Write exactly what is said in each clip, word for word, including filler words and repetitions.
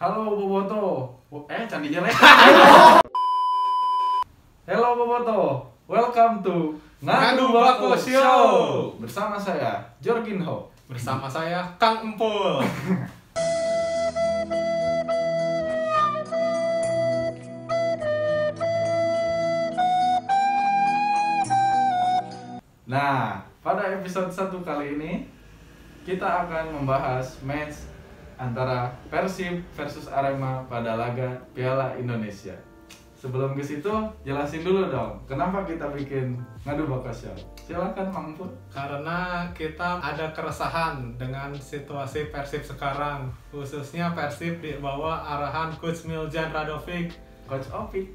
Halo Boboto. Eh, candinya leh. Halo Boboto. Welcome to Ngadu Bako Show. Bersama saya Jorgin Ho. Bersama saya Kang Empul. Nah, pada episode satu kali ini kita akan membahas match antara Persib versus Arema pada laga Piala Indonesia. Sebelum ke situ, jelasin dulu dong, kenapa kita bikin Ngadu Bako Show? Silakan Mang Put. Karena kita ada keresahan dengan situasi Persib sekarang, khususnya Persib di bawah arahan Coach Miljan Radovic. Coach Opik.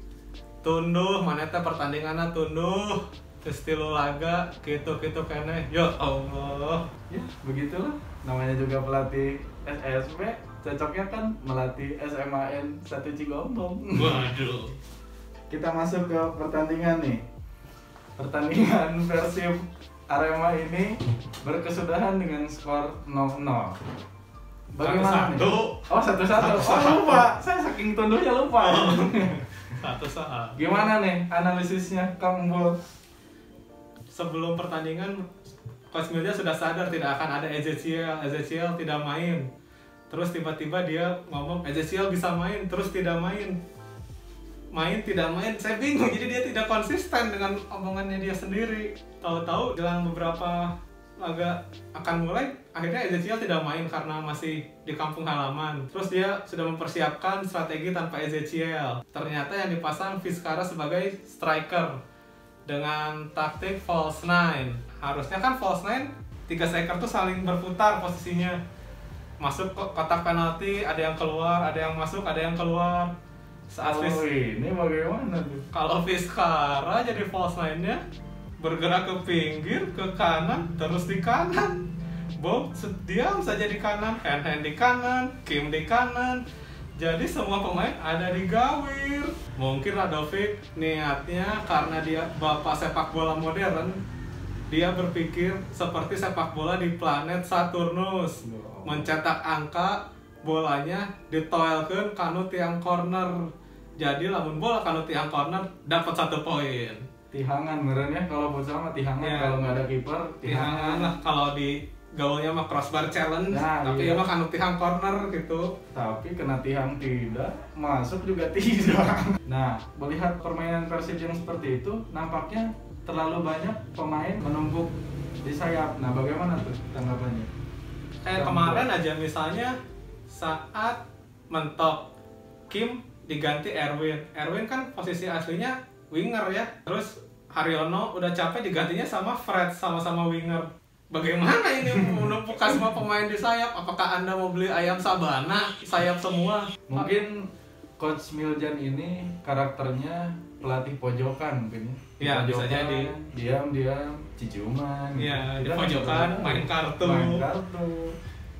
Tunduh, maneta pertandingannya tunduh. Estilo laga gitu-gitu kene. Ya Allah. Ya, begitulah. Namanya juga pelatih S S B, cocoknya kan melatih S M A N satu Cigombong. Waduh. Kita masuk ke pertandingan nih. Pertandingan Persib Arema ini berkesudahan dengan skor nol nol. Bagaimana? Satu. Oh, satu satu. Oh, lupa. Saya saking tunduhnya lupa. Satu saat. Gimana nih analisisnya Kang Bol? Sebelum pertandingan, Coach Miljan sudah sadar tidak akan ada E J C L, E J C L tidak main. Terus tiba-tiba dia ngomong E J C L bisa main, terus tidak main. Main tidak main, saya bingung, jadi dia tidak konsisten dengan omongannya dia sendiri. Tahu-tahu jelang beberapa laga akan mulai, akhirnya E J C L tidak main karena masih di kampung halaman. Terus dia sudah mempersiapkan strategi tanpa E J C L. Ternyata yang dipasang Vizcarra sebagai striker dengan taktik false nine. Harusnya kan false nine tiga striker tuh saling berputar posisinya, masuk ke kotak penalti, ada yang keluar, ada yang masuk, ada yang keluar. Saat oh, ini bagaimana tuh? Kalau Vizcarra jadi false nine-nya bergerak ke pinggir, ke kanan, terus di kanan. Bob diam saja di kanan, Hand-hand di kanan, Kim di kanan. Jadi semua pemain ada di gawir. Mungkin Radovic niatnya karena dia bapak sepak bola modern, dia berpikir seperti sepak bola di planet Saturnus. Mencetak angka, bolanya ditoelkeun kanu tiang corner. Jadi lamun bola kanu tiang corner dapat satu poin. Tihangan meureun ya, kalau futsal mah tihangan, ya, kalau nggak ada kiper tihangan lah, kalau di gaulnya mah crossbar challenge, nah, tapi iya. Ya mah kanu tihang corner gitu. Tapi kena tihang tidak, masuk juga tidak. Nah, melihat permainan Persib yang seperti itu, nampaknya terlalu banyak pemain menumpuk di sayap. Nah, bagaimana tuh tanggapannya? Kayak eh, kemarin aja misalnya saat mentok Kim diganti Erwin. Erwin kan posisi aslinya winger ya. Terus Haryono udah capek digantinya sama Fred, sama-sama winger. Bagaimana ini menumpuk semua pemain di sayap? Apakah Anda mau beli ayam sabana? Sayap semua. Mungkin Coach Miljan ini karakternya pelatih pojokan mungkin. Iya, bisa jadi. Diam-diam, ciuman. Iya, di pojokan, main kartu. Main kartu.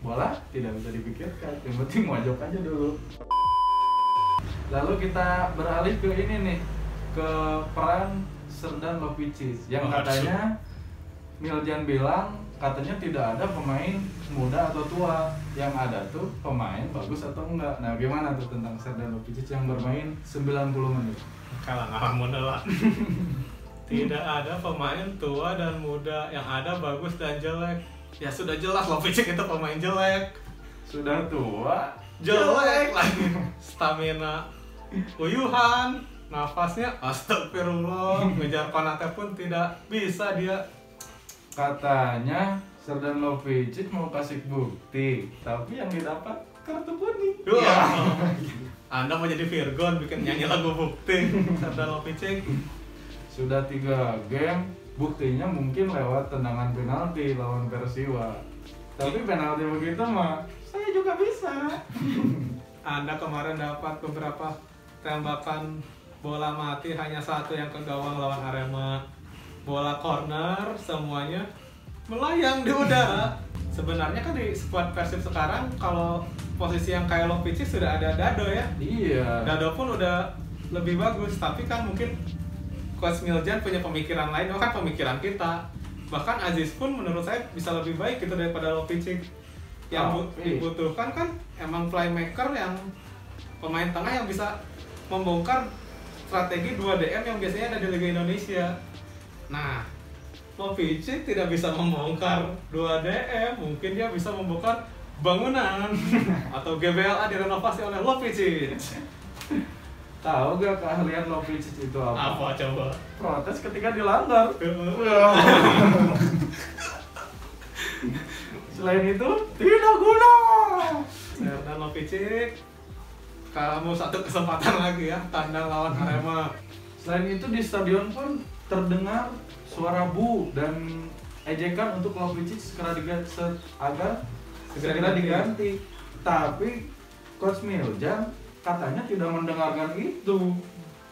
Bola tidak bisa dipikirkan, yang penting pojok aja dulu. Lalu kita beralih ke ini nih, ke peran Srđan Lopičić yang katanya Miljan bilang katanya tidak ada pemain muda atau tua, yang ada tuh pemain bagus atau enggak. Nah, gimana tuh tentang Srđan Lopičić yang bermain sembilan puluh menit? Kalah ngalah modal lah. Tidak ada pemain tua dan muda, yang ada bagus dan jelek. Ya sudah jelas Lopičić itu pemain jelek. Sudah tua, jelek lagi. Stamina uyuhan, nafasnya astagfirullah, ngejar panatnya pun tidak bisa dia. Katanya Srđan Lopičić mau kasih bukti, tapi yang didapat kartu kuning. Ya. Anda mau jadi Virgon bikin nyanyi lagu bukti. Srđan Lopičić sudah tiga game, buktinya mungkin lewat tendangan penalti lawan Persiwa. Tapi penalti begitu mah saya juga bisa. Anda kemarin dapat beberapa tembakan bola mati, hanya satu yang ke gawang lawan Arema. Bola corner semuanya melayang di udara. Sebenarnya kan di squad Persib sekarang kalau posisi yang kayak Lopičić sudah ada Dado ya. Iya. Dado pun udah lebih bagus, tapi kan mungkin Coach Miljan punya pemikiran lain, bukan pemikiran kita. Bahkan Aziz pun menurut saya bisa lebih baik gitu daripada Lopičić. Yang oh, dibutuhkan kan emang playmaker yang pemain tengah yang bisa membongkar strategi dua D M yang biasanya ada di Liga Indonesia. Nah, Lopičić tidak bisa membongkar dua D M, mungkin dia bisa membongkar bangunan atau G B L A direnovasi oleh Lopičić. Tahu gak keahlian Lopičić itu apa? Apa coba? Protes ketika dilanggar. Selain itu, tidak guna. Dan Lopičić kamu satu kesempatan lagi ya, tandang lawan Arema. Selain itu di stadion pun terdengar suara bu dan ejekan untuk Lopičić segera diganti, agar segera, segera diganti. Tapi Coach Miljan katanya tidak mendengarkan itu.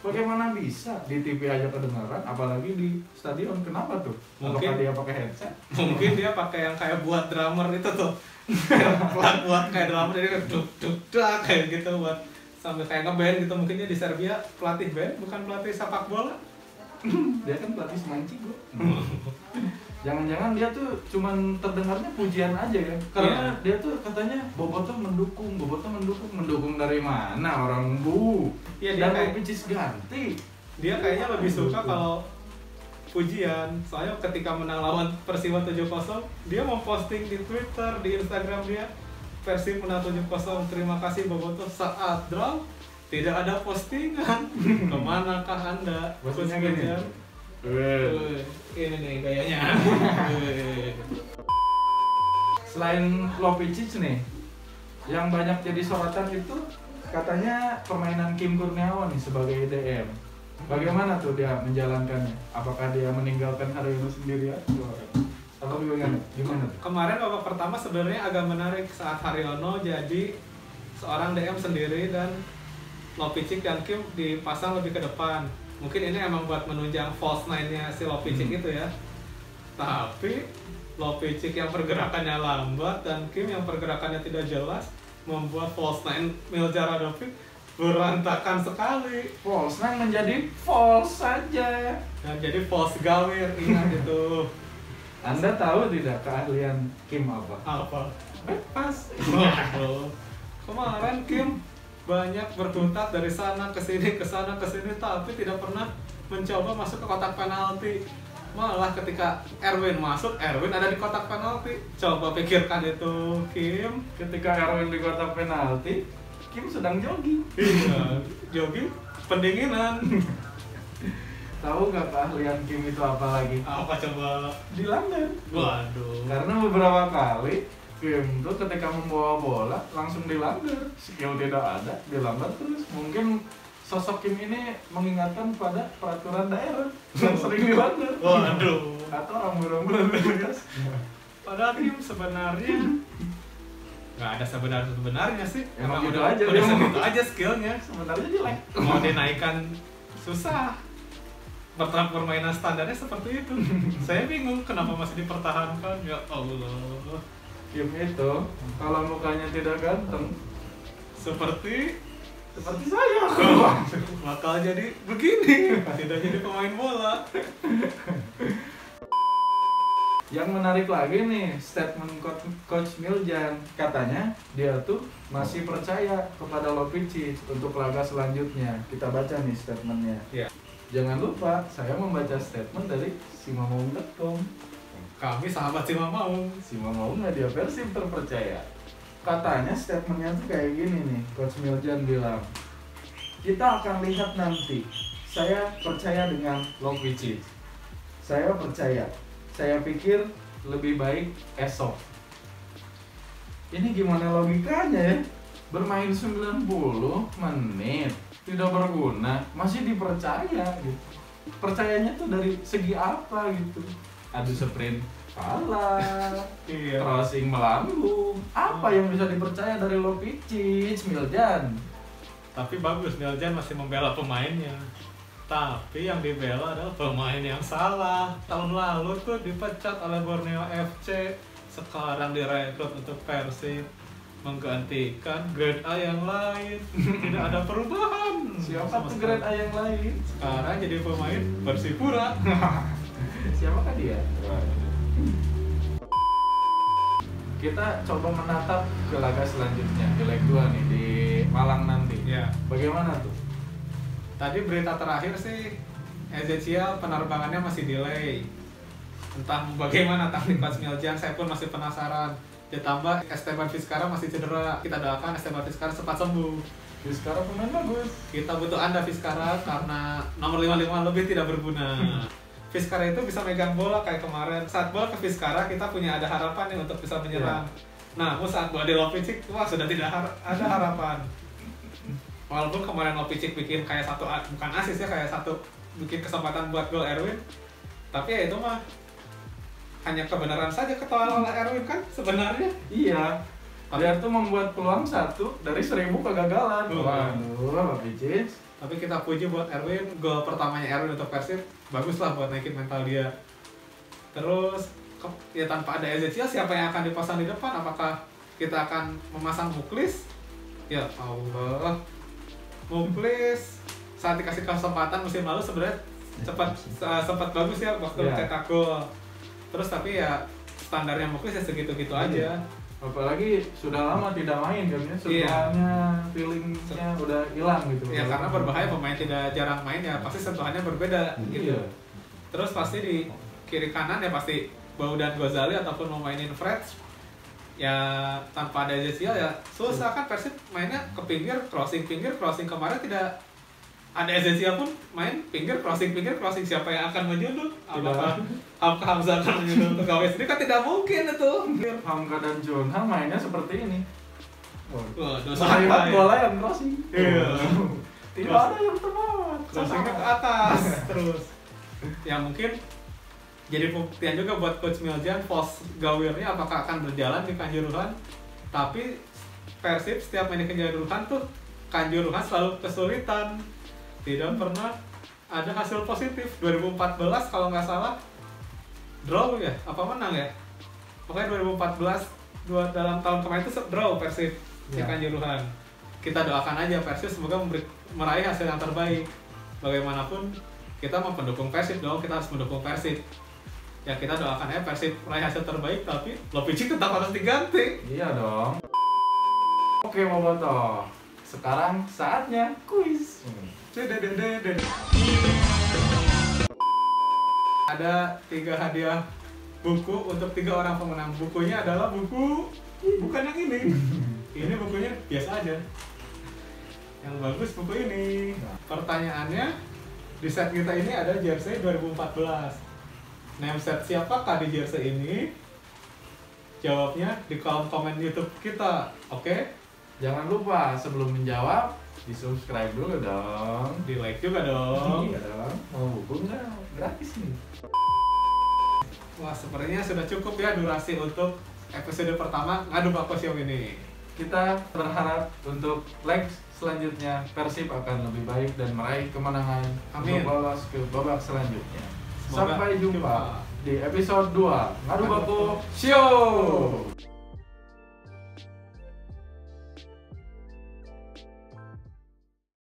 Bagaimana bisa? Di T V aja kedengaran, apalagi di stadion. Kenapa tuh? Mungkin dia pakai headset. Mungkin dia pakai yang kayak buat drummer itu tuh. Buat buat kayak drummer jadi duk duk duk kayak gitu buat sambil kayak ngeband gitu. Mungkin dia di Serbia pelatih band, bukan pelatih sepak bola. Dia kan pelatih SMAN Cigombong. Jangan-jangan dia tuh cuman terdengarnya pujian aja ya. Karena yeah. dia tuh katanya Boboto mendukung, Boboto mendukung, mendukung dari mana orang bu? Yeah, dan kayak Lopičić ganti. Dia kayaknya lebih suka kalau pujian. Soalnya ketika menang lawan Persiwa tujuh nol, dia mau posting di Twitter, di Instagram dia, Persib menang tujuh nol, terima kasih Boboto. Saat draw tidak ada postingan. Kemanakah Anda? Maksudnya gini. Wih, ini nih kayaknya. Selain Lopičić nih, yang banyak jadi sorotan itu katanya permainan Kim Kurniawan nih sebagai D M. Bagaimana tuh dia menjalankannya? Apakah dia meninggalkan Haryono sendiri atau atau gimana? Gimana? Kemarin babak pertama sebenarnya agak menarik saat Haryono jadi seorang D M sendiri dan Lopičić dan Kim dipasang lebih ke depan. Mungkin ini emang buat menunjang false nine-nya si Lopičić hmm. itu ya. Tapi Lopičić yang pergerakannya lambat dan Kim yang pergerakannya tidak jelas membuat false nine Miljan Radovic berantakan sekali. False nine menjadi false saja dan jadi false gawir. Ingat itu. Anda tahu tidak keahlian Kim apa? Apa? Bebas. Oh, kemarin Kim banyak bertuntas dari sana ke sini, ke sana ke sini, tapi tidak pernah mencoba masuk ke kotak penalti. Malah ketika Erwin masuk, Erwin ada di kotak penalti. Coba pikirkan itu, Kim. Ketika Erwin di kotak penalti, Kim sedang jogging. Iya, jogging pendinginan. Tahu nggak keahlian Kim itu apa lagi? Apa coba? Di London. Waduh. Karena beberapa kali Kim tuh ketika membawa bola langsung dilanggar, skill tidak ada, dilanggar terus. Mungkin sosok Kim ini mengingatkan pada peraturan daerah yang sering dilanggar. Waduh. Atau rambu-rambu bebas. Padahal Kim sebenarnya nggak ada sebenar sebenarnya sih. Emang, Emang udah aja, udah segitu aja skillnya. Sebenarnya jelek. Mau dinaikkan susah. Pertahanan permainan standarnya seperti itu. Saya bingung kenapa masih dipertahankan. Ya Allah. Kim itu kalau mukanya tidak ganteng seperti seperti saya bakal jadi begini, tidak jadi pemain bola. Yang menarik lagi nih statement Coach Miljan, katanya dia tuh masih percaya kepada Lopičić untuk laga selanjutnya. Kita baca nih statementnya. Yeah. Jangan lupa saya membaca statement dari simamong titik com. Kami sahabat si Mamaung. Si Mamaung media Persib terpercaya. Katanya statementnya tuh kayak gini nih, Coach Miljan bilang, kita akan lihat nanti. Saya percaya dengan Lopičić. Saya percaya. Saya pikir lebih baik esok. Ini gimana logikanya ya? Bermain sembilan puluh menit tidak berguna, masih dipercaya gitu. Percayanya tuh dari segi apa gitu? Adu sprint kalah, iya. Crossing melambung. Apa yang bisa dipercaya dari Lopičić, Miljan? Tapi bagus, Miljan masih membela pemainnya. Tapi yang dibela adalah pemain yang salah. Tahun lalu tuh dipecat oleh Borneo F C, sekarang direkrut untuk Persib, menggantikan grade A yang lain. Tidak ada perubahan. Siapa tuh grade A yang lain? Sekarang jadi pemain Persipura. Siapakah dia? Kita coba menatap ke laga selanjutnya di leg dua nih di Malang nanti. Ya. Bagaimana tuh? Tadi berita terakhir sih E J C L penerbangannya masih delay. Entah bagaimana taktik Coach Miljan, saya pun masih penasaran. Ditambah Esteban Vizcara masih cedera. Kita doakan Esteban Vizcara cepat sembuh. Vizcara pemain bagus. Kita butuh Anda Vizcara karena nomor lima puluh lima lebih tidak berguna. Vizcara itu bisa megang bola kayak kemarin. Saat bola ke Vizcara kita punya ada harapan nih untuk bisa menyerang. Yeah. Nah, saat bola di Lopičić, wah sudah tidak har ada harapan. Walaupun kemarin Lopičić bikin kayak satu bukan asis ya, kayak satu bikin kesempatan buat gol Erwin. Tapi ya itu mah hanya kebenaran saja ketolak oleh Erwin kan sebenarnya. Iya. Dia tuh membuat peluang satu dari seribu kegagalan. Waduh, Lopičić. Tapi kita puji buat Erwin, gol pertamanya Erwin untuk Persib baguslah buat naikin mental dia. Terus ya tanpa ada E J C L siapa yang akan dipasang di depan? Apakah kita akan memasang Muklis? Ya Allah. Muklis saat dikasih kesempatan musim lalu sebenarnya cepat sempat bagus ya waktu cetak gol. Terus tapi ya standarnya Muklis ya segitu-gitu aja. Apalagi sudah lama tidak main kan ya, setelahnya yeah. feelingnya udah hilang gitu. Iya, yeah, karena berbahaya pemain tidak jarang main ya pasti setelahnya berbeda yeah. gitu. Terus pasti di kiri kanan ya pasti Baudan Ghazali ataupun mau mainin Fred. Ya tanpa ada E J C L ya susah kan Persib mainnya ke pinggir, crossing pinggir, crossing kemarin tidak ada E J C L pun main pinggir, crossing pinggir, crossing siapa yang akan menyundul? Apakah Hamza akan menyundul pegawai sendiri? Kan tidak mungkin itu. Hamza dan Junghan mainnya seperti ini. Wah, dosa-dosa bola yang crossing. Iya. Tidak ada yang tepat. Crossingnya ke atas terus. Ya mungkin jadi buktian juga buat Coach Miljan, pos gawirnya apakah akan berjalan di Kanjuruhan? Tapi Persib setiap main di Kanjuruhan tuh Kanjuruhan selalu kesulitan. Tidak pernah ada hasil positif. Dua ribu empat belas kalau nggak salah draw ya apa menang ya, pokoknya dua ribu empat belas dua dalam tahun kemarin itu draw Persib ya. Di Kanjuruhan kita doakan aja Persib semoga memberi, meraih hasil yang terbaik. Bagaimanapun kita mau pendukung Persib dong, kita harus mendukung Persib ya, kita doakan aja Persib meraih hasil terbaik. Tapi Lopičić tetap harus diganti. Iya dong. Oke Momoto, sekarang saatnya kuis. Ada tiga hadiah buku untuk tiga orang pemenang. Bukunya adalah buku bukan yang ini. Ini bukunya biasa aja. Yang bagus buku ini. Pertanyaannya di set kita ini ada jersey dua ribu empat belas. Name set siapakah di jersey ini? Jawabnya di kolom komen YouTube kita. Oke? Jangan lupa sebelum menjawab di subscribe dulu dong, di like juga dong. Iya dong, mau buku nggak? Gratis nih. Wah sepertinya sudah cukup ya durasi untuk episode pertama Ngadu Bako Show ini. Kita berharap untuk leg selanjutnya Persib akan lebih baik dan meraih kemenangan. Amin. Untuk lolos ke babak selanjutnya. Semoga sampai jumpa, jumpa di episode dua Ngadu Bako Show.